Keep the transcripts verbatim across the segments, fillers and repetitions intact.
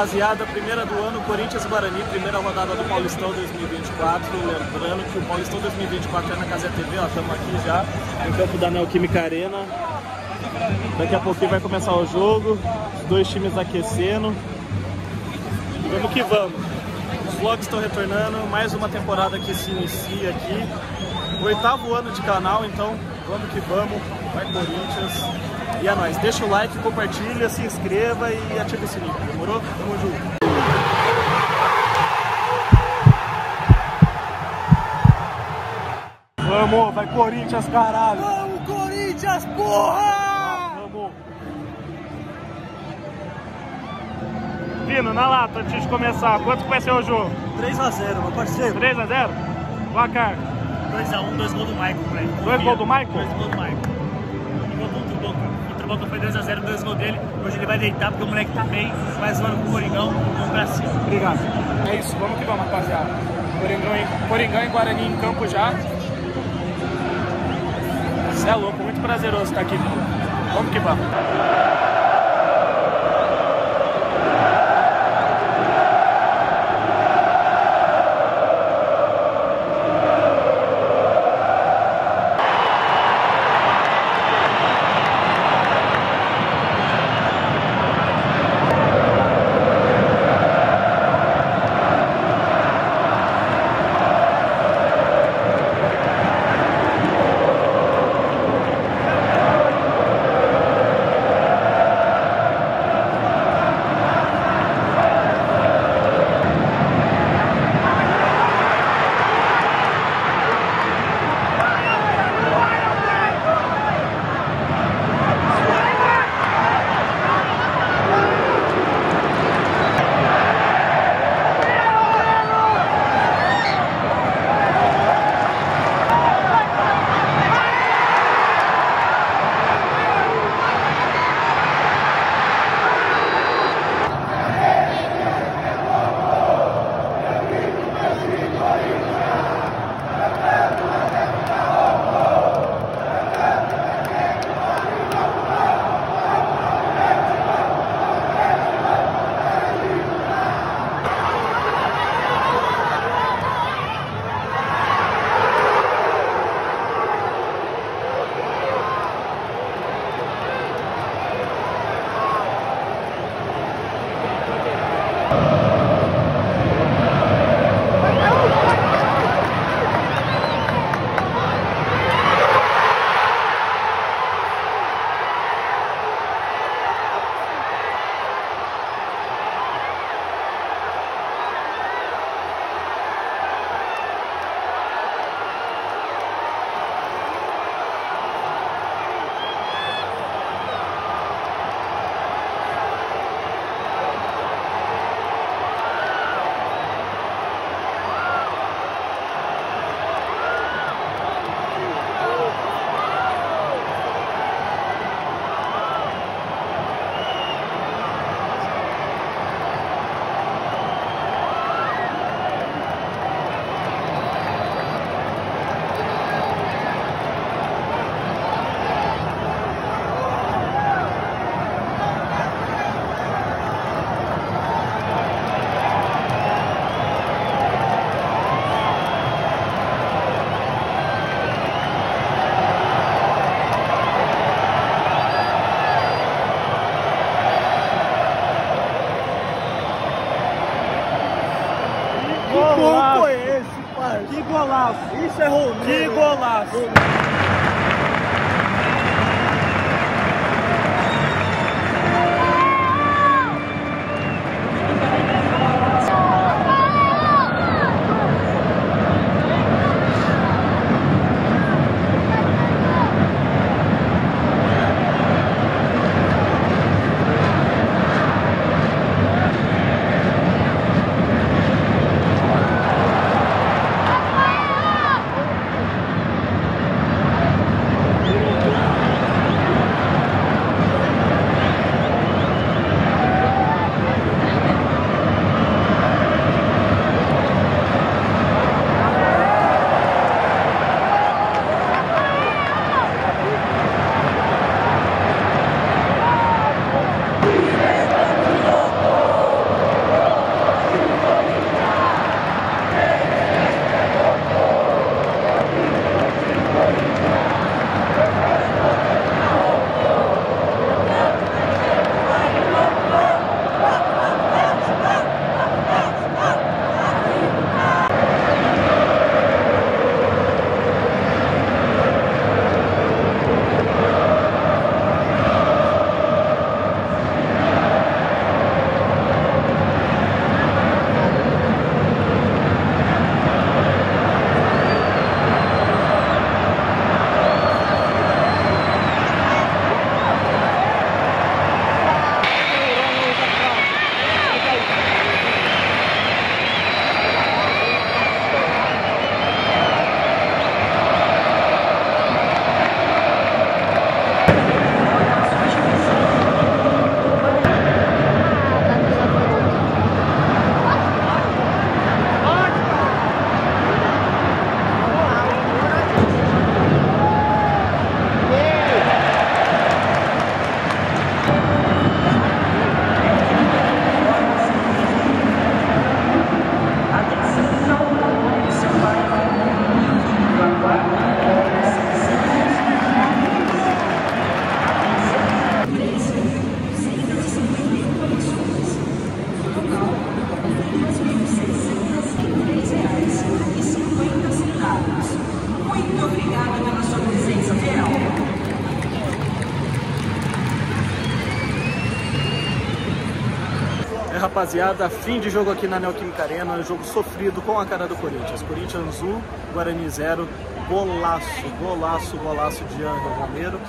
rapaziada, primeira do ano, Corinthians e Guarani, primeira rodada do Paulistão dois mil e vinte e quatro. Lembrando que o Paulistão dois mil e vinte e quatro é na Cazé T V, ó, estamos aqui já no campo da Neo Química Arena. Daqui a pouquinho vai começar o jogo, os dois times aquecendo. Vamos que vamos. Os vlogs estão retornando, mais uma temporada que se inicia aqui. Oitavo ano de canal, então vamos que vamos. Vai Corinthians. E é nóis. Deixa o like, compartilha, se inscreva e ativa o sininho. Demorou? Tamo junto. Vamos, vai Corinthians, caralho. Vamos, Corinthians, porra! Vamos. Vino, na lata, antes de começar, quanto vai ser o jogo? três a zero, meu parceiro. três a zero? Placar. dois a um, dois gols do Maicon, velho. Dois gols do Maicon? Dois gols do Maicon. E gol contra o Boca. Contra o Boca foi dois a zero, dois gols dele. Hoje ele vai deitar porque o moleque tá bem. Vai zoando com o Coringão, vamos pra cima. Obrigado. É isso, vamos que vamos, rapaziada. Coringão e, Coringão e Guarani em campo já. Cê é louco, muito prazeroso estar aqui. Vamos que vamos. Isso é Romero. Que golaço! Golaço! rapaziada, fim de jogo aqui na Neo Química Arena, um jogo sofrido com a cara do Corinthians. Corinthians um, Guarani zero, golaço, golaço, golaço de Ángel Romero.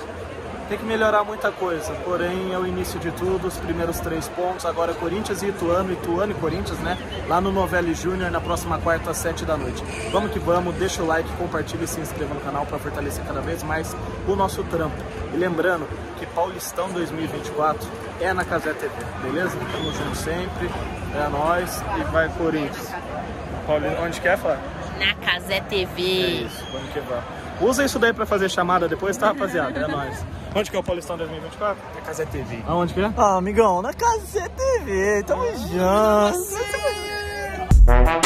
Tem que melhorar muita coisa, porém é o início de tudo, os primeiros três pontos, agora Corinthians e Ituano, Ituano e Corinthians, né? Lá no Novelli Júnior, na próxima quarta, às sete da noite. Vamos que vamos, deixa o like, compartilha e se inscreva no canal para fortalecer cada vez mais o nosso trampo. E lembrando que Paulistão dois mil e vinte e quatro é na Cazé T V, beleza? Tamo junto sempre, é nóis e vai Corinthians. Paulinho, onde quer falar? Na Cazé T V. É isso, vamos que vamos. Usa isso daí pra fazer chamada depois, tá, rapaziada? É nóis. Onde que é o Paulistão dois mil e vinte e quatro? Na Cazé T V. Aonde que é? Ah, amigão, na Cazé T V. Tamo junto.